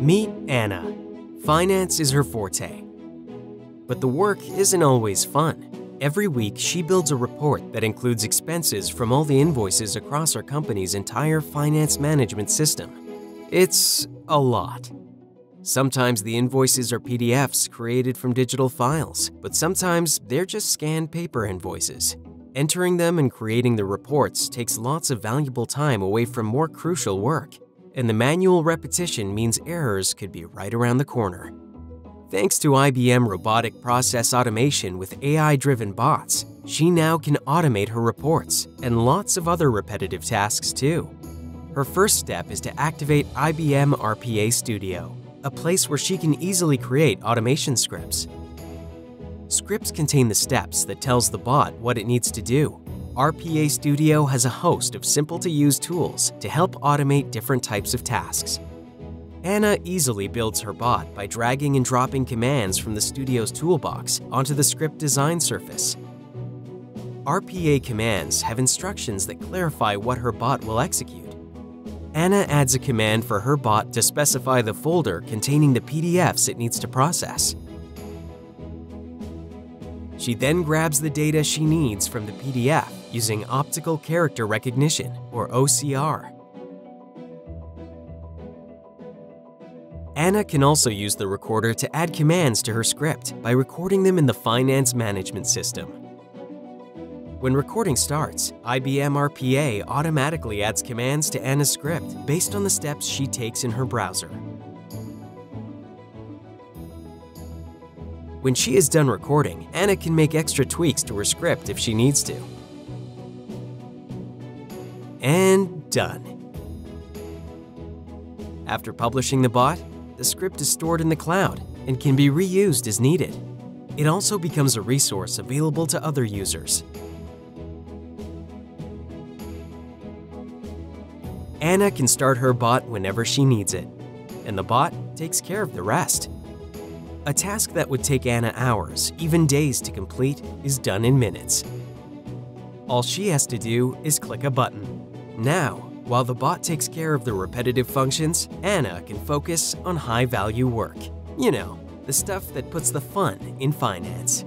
Meet Anna. Finance is her forte. But the work isn't always fun. Every week, she builds a report that includes expenses from all the invoices across her company's entire finance management system. It's a lot. Sometimes the invoices are PDFs created from digital files, but sometimes they're just scanned paper invoices. Entering them and creating the reports takes lots of valuable time away from more crucial work. And the manual repetition means errors could be right around the corner. Thanks to IBM Robotic Process Automation with AI-driven bots, she now can automate her reports and lots of other repetitive tasks too. Her first step is to activate IBM RPA Studio, a place where she can easily create automation scripts. Scripts contain the steps that tells the bot what it needs to do. RPA Studio has a host of simple-to-use tools to help automate different types of tasks. Anna easily builds her bot by dragging and dropping commands from the studio's toolbox onto the script design surface. RPA commands have instructions that clarify what her bot will execute. Anna adds a command for her bot to specify the folder containing the PDFs it needs to process. She then grabs the data she needs from the PDF using optical character recognition, or OCR. Anna can also use the recorder to add commands to her script by recording them in the finance management system. When recording starts, IBM RPA automatically adds commands to Anna's script based on the steps she takes in her browser. When she is done recording, Anna can make extra tweaks to her script if she needs to. And done. After publishing the bot, the script is stored in the cloud and can be reused as needed. It also becomes a resource available to other users. Anna can start her bot whenever she needs it, and the bot takes care of the rest. A task that would take Anna hours, even days to complete, is done in minutes. All she has to do is click a button. Now, while the bot takes care of the repetitive functions, Anna can focus on high-value work. You know, the stuff that puts the fun in finance.